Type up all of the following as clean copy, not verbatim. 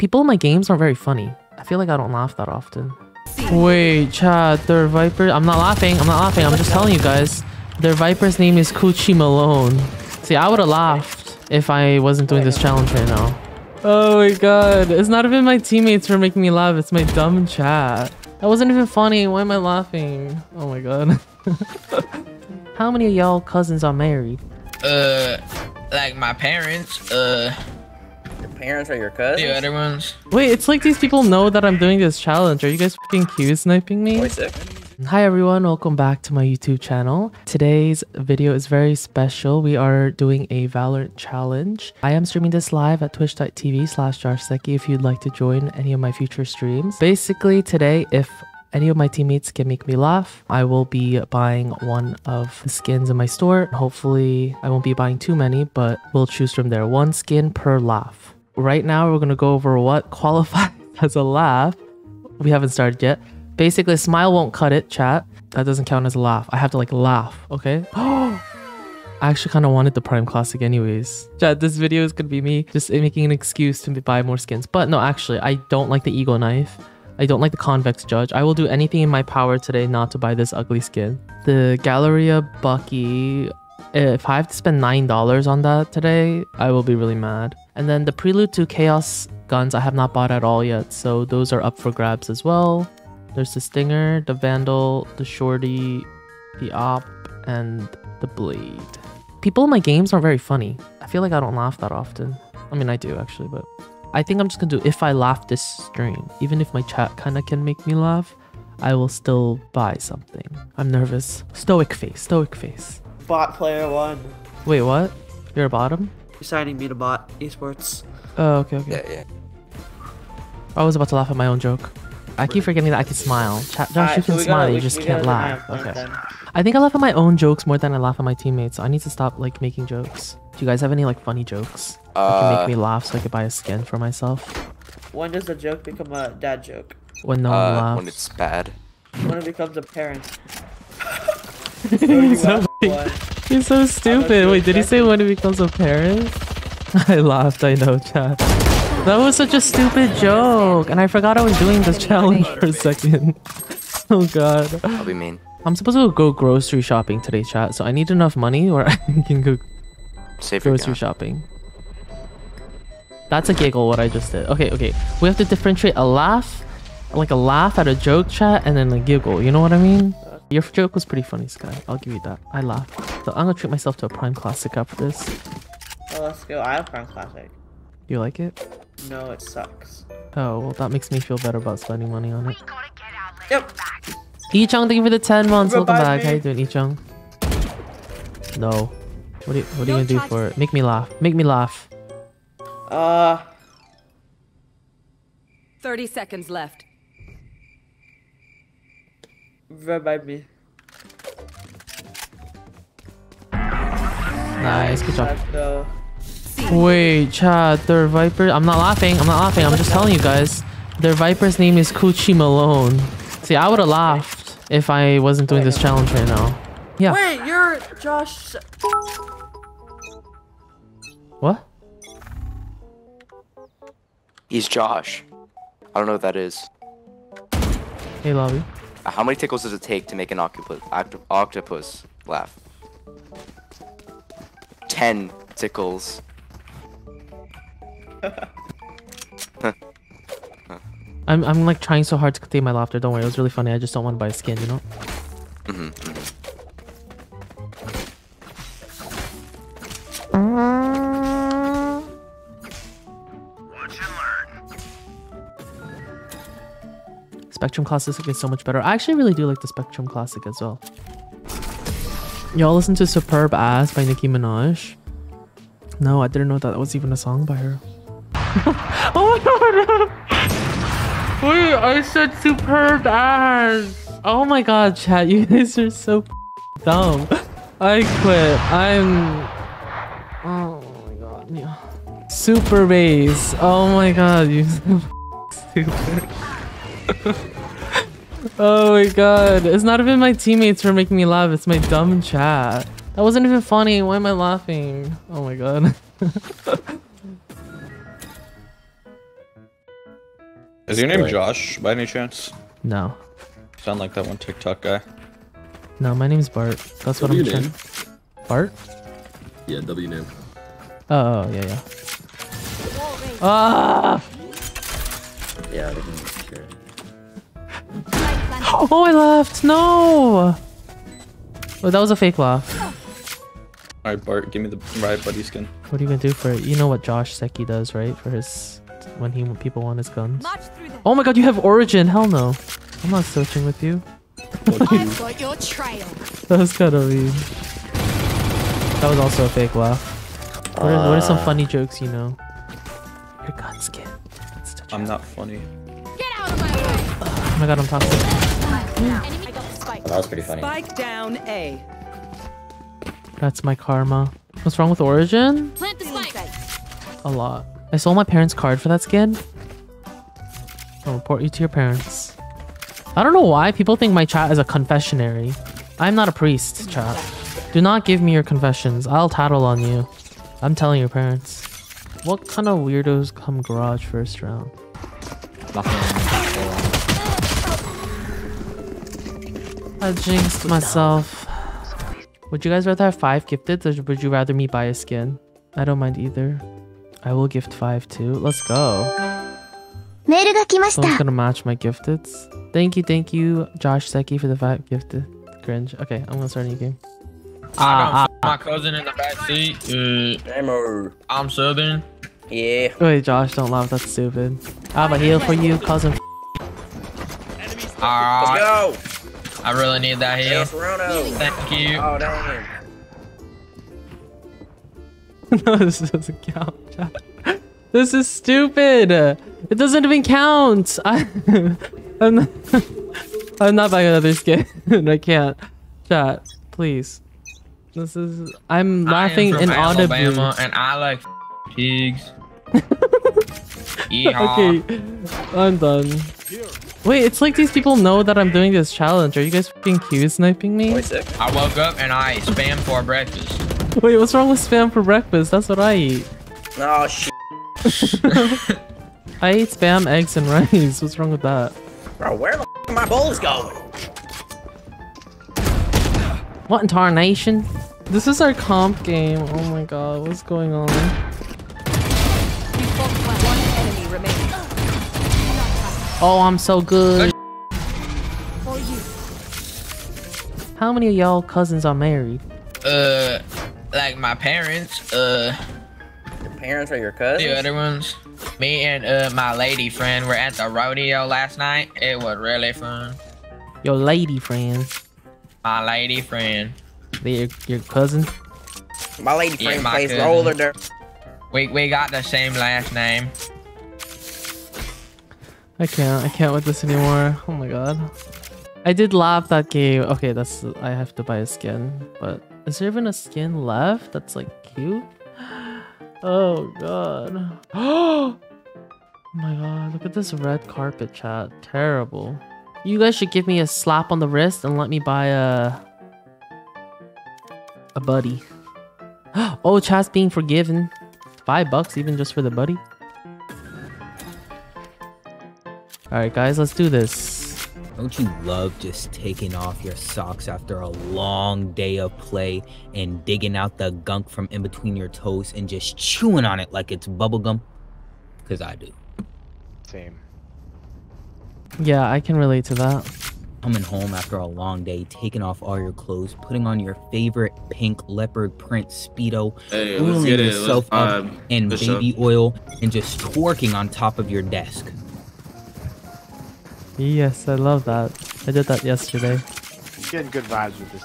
People in my games aren't very funny. I feel like I don't laugh that often. Wait, chat, their Viper... I'm not laughing. I'm just telling you guys. Their Viper's name is Coochie Malone. See, I would have laughed if I wasn't doing this challenge right now. Oh my god. It's not even my teammates for making me laugh. It's my dumb chat. That wasn't even funny. Why am I laughing? Oh my god. How many of y'all cousins are married? Like my parents, Your parents are your cousins? The other ones. Wait, it's like these people know that I'm doing this challenge. Are you guys f***ing Q sniping me? Wait a second. Hi everyone, welcome back to my YouTube channel. Today's video is very special. We are doing a Valorant challenge. I am streaming this live at twitch.tv/Josh Seki if you'd like to join any of my future streams. Basically today, if any of my teammates can make me laugh, I will be buying one of the skins in my store. Hopefully, I won't be buying too many, but we'll choose from there. One skin per laugh. Right now, we're going to go over what qualifies as a laugh. We haven't started yet. Basically, smile won't cut it, chat. That doesn't count as a laugh. I have to, like, laugh, okay? Oh! I actually kind of wanted the Prime Classic anyways. Chat, this video is going to be me just making an excuse to buy more skins. But no, actually, I don't like the Eagle Knife. I don't like the Convex Judge. I will do anything in my power today not to buy this ugly skin. The Galleria Bucky. If I have to spend $9 on that today, I will be really mad. And then the Prelude to Chaos guns I have not bought at all yet. So those are up for grabs as well. There's the Stinger, the Vandal, the Shorty, the Op, and the Blade. People in my games aren't very funny. I feel like I don't laugh that often. I mean, I do actually, but... I think I'm just gonna do if I laugh this stream. Even if my chat kinda can make me laugh, I will still buy something. I'm nervous. Stoic face, stoic face. Bot player one. Wait, what? You're a bottom? You're signing me to bot esports. Oh, okay. Yeah. I was about to laugh at my own joke. I keep forgetting that I can smile. Chat, Josh, you can smile, you just can't laugh. Okay. I think I laugh at my own jokes more than I laugh at my teammates. So I need to stop like making jokes. Do you guys have any like funny jokes that can make me laugh so I could buy a skin for myself? When does a joke become a dad joke? When no one laughs. When it's bad. When it becomes a parent. He's so stupid. Wait, did he say when it becomes a parent? I laughed, I know, chat. That was such a stupid joke. And I forgot I was doing this challenge for a second. Oh god. I'll be mean. I'm supposed to go grocery shopping today, chat, so I need enough money where I can go grocery shopping. That's a giggle what I just did. Okay. We have to differentiate a laugh, like a laugh at a joke, chat, and then a giggle. You know what I mean? Your joke was pretty funny, Sky. I'll give you that. I laughed. So I'm gonna treat myself to a Prime Classic after this. Oh, let's go. I have Prime Classic. You like it? No, it sucks. Oh, well, that makes me feel better about spending money on it. Yep. Yi-Chung, thank you for the 10 months. Welcome back. How you doing, Yi-Chung? No. What are you gonna do for it? Make me laugh. Make me laugh. 30 seconds left. Revive me. Nice, good job. Wait, chat, their Viper... I'm not laughing. I'm just telling you guys. Their Viper's name is Coochie Malone. See, I would have laughed if I wasn't doing this challenge right now. Yeah. Wait, you're Josh... What? He's Josh. I don't know what that is. Hey, Lobby. How many tickles does it take to make an octopus laugh? 10 tickles. I'm like trying so hard to contain my laughter. Don't worry, it was really funny. I just don't want to buy a skin, you know? Spectrum Classic is so much better. I actually really do like the Spectrum Classic as well. Y'all listen to Super Bass by Nicki Minaj? No, I didn't know that was even a song by her. Oh my god! Wait, I said Super Bass! Oh my god, chat, you guys are so dumb. I quit. Oh my god, yeah. Super Bass. Oh my god, you so stupid. Oh my god, it's not even my teammates for making me laugh, it's my dumb chat. That wasn't even funny. Why am I laughing? Oh my god. Is your name Josh by any chance? No. Sound like that one TikTok guy. No, my name's Bart. That's what I'm trying. Bart? Yeah, W name. Oh, yeah, yeah. Ah! Yeah, I didn't secure it. Oh, I laughed! No! Oh, that was a fake laugh. Alright, Bart, give me the Riot buddy skin. What are you gonna do for it? You know what Josh Seki does, right? For his... when people want his guns. Oh my god, you have Origin! Hell no! I'm not searching with you. I've got your trail. That was kind of mean. That was also a fake laugh. What are some funny jokes you know? Your gun skin. I'm not funny. Get out of my way! Oh my god, I'm toxic. Oh, that was pretty funny. Spike down A. That's my karma. What's wrong with Origin? Plant the spike. A lot. I sold my parents' card for that skin. I'll report you to your parents. I don't know why people think my chat is a confessionary. I'm not a priest, chat. Do not give me your confessions. I'll tattle on you. I'm telling your parents. What kind of weirdos come garage first round? I jinxed myself. Would you guys rather have 5 gifted or would you rather me buy a skin? I don't mind either. I will gift 5 too. Let's go. Someone's gonna match my gifteds. Thank you, Josh Seki, for the 5 gifted. Cringe. Okay, I'm gonna start a new game. My cousin in the backseat. I'm Southern. Yeah. Wait, Josh, don't laugh. That's stupid. I have a heal for you, cousin. Let's go. I really need that heal. Thank you. Oh, no, this doesn't count, Josh. This is stupid. It doesn't even count. I'm not buying another skin. I can't. Chat, please. This is. I'm laughing inaudibly. I am from Alabama, and I like pigs. Okay, I'm done. Wait, it's like these people know that I'm doing this challenge. Are you guys fucking Q sniping me? I woke up and I ate spam for breakfast. Wait, what's wrong with spam for breakfast? That's what I eat. Oh shit. I ate spam, eggs, and rice. What's wrong with that? Bro, where the f are my bowls going? What in tarnation? This is our comp game. Oh my god, what's going on? One enemy remaining. Oh, I'm so good. How many of y'all cousins are married? Like my parents. Your parents are your cousins? The other ones. Me and my lady friend were at the rodeo last night. It was really fun. Your lady friend? My lady friend. Your cousin? My lady friend plays roller derby. We got the same last name. I can't with this anymore. Oh my god. I did laugh that game. Okay, that's. I have to buy a skin. But is there even a skin left that's like cute? Oh god. Oh my god, look at this red carpet, chat. Terrible. You guys should give me a slap on the wrist and let me buy a buddy. Oh, chat's being forgiven. $5 even just for the buddy. Alright guys, let's do this. Don't you love just taking off your socks after a long day of play and digging out the gunk from in between your toes and just chewing on it like it's bubblegum? Because I do. Same. Yeah, I can relate to that. Coming home after a long day, taking off all your clothes, putting on your favorite pink leopard print Speedo, oiling yourself up in baby oil, and just twerking on top of your desk. Yes, I love that. I did that yesterday. Getting good vibes with this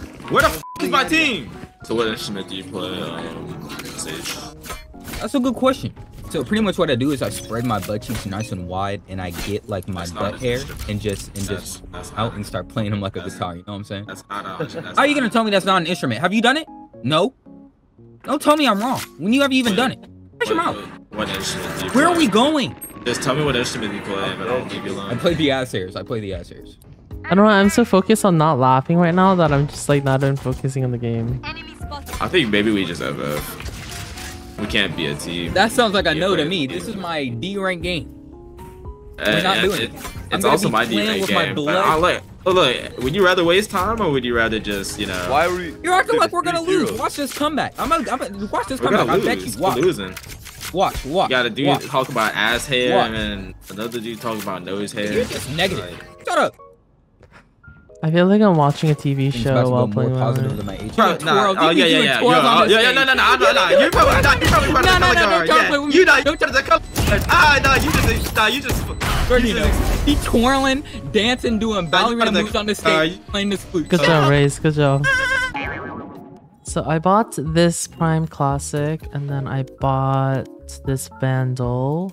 team. Where the f is my team? So what instrument do you play on stage? That's a good question. So pretty much what I do is I spread my butt cheeks nice and wide, and I get like my butt hair and just out and start playing them like a guitar. You know what I'm saying? That's not an instrument. How are you gonna tell me that's not an instrument? Have you done it? No. Don't tell me I'm wrong. When you have even done it? Shut your mouth. What instrument do you play? Where are we going? Just tell me what instrument you play, but I won't leave you alone. I play the ass hairs. I play the ass hairs. I don't know. I'm so focused on not laughing right now that I'm just like not even focusing on the game. I think maybe we just have a. We can't be a team. That sounds like a no to me. This is my D rank game. We're not doing it. It's also my DPS game. Look, would you rather waste time or would you rather just, you know? Why are we? You're acting like we're gonna lose. Watch this comeback. Watch this comeback. I bet you. Watch. We're losing. Watch, watch. You got a dude talk about ass hair and another dude talk about nose hair. You're just negative. Like, shut up. I feel like I'm watching a TV show while playing Valorant. He twirling, dancing, doing ballerina moves on the stage, playing this flute. Good job, Raze. Good job. So I bought this Prime Classic, and then I bought this Vandal.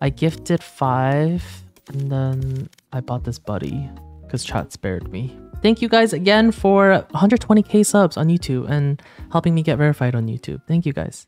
I gifted 5, and then I bought this buddy. Because chat spared me. Thank you guys again for 120k subs on YouTube and helping me get verified on YouTube. Thank you guys.